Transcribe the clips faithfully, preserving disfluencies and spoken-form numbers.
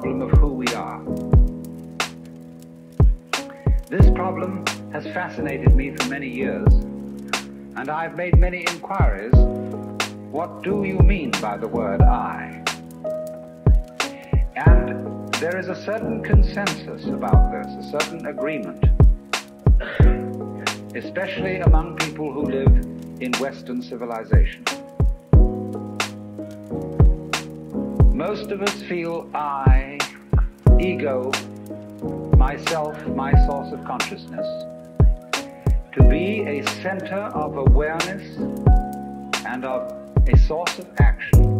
problem of who we are. This problem has fascinated me for many years, and I've made many inquiries. What do you mean by the word I? And there is a certain consensus about this, a certain agreement, especially among people who live in Western civilization. Most of us feel I, ego, myself, my source of consciousness, to be a center of awareness and of a source of action.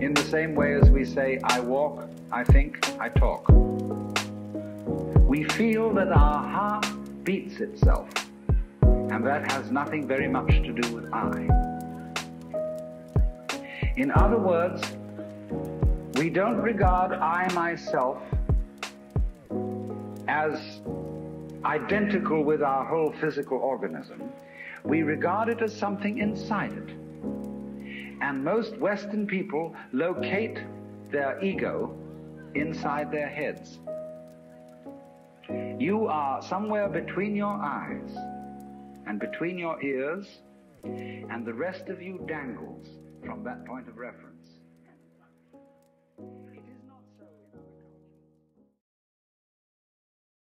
In the same way as we say, I walk, I think, I talk. We feel that our heart beats itself, and that has nothing very much to do with I. In other words, we don't regard I myself as identical with our whole physical organism. We regard it as something inside it. And most Western people locate their ego inside their heads. You are somewhere between your eyes and between your ears, and the rest of you dangles from that point of reference.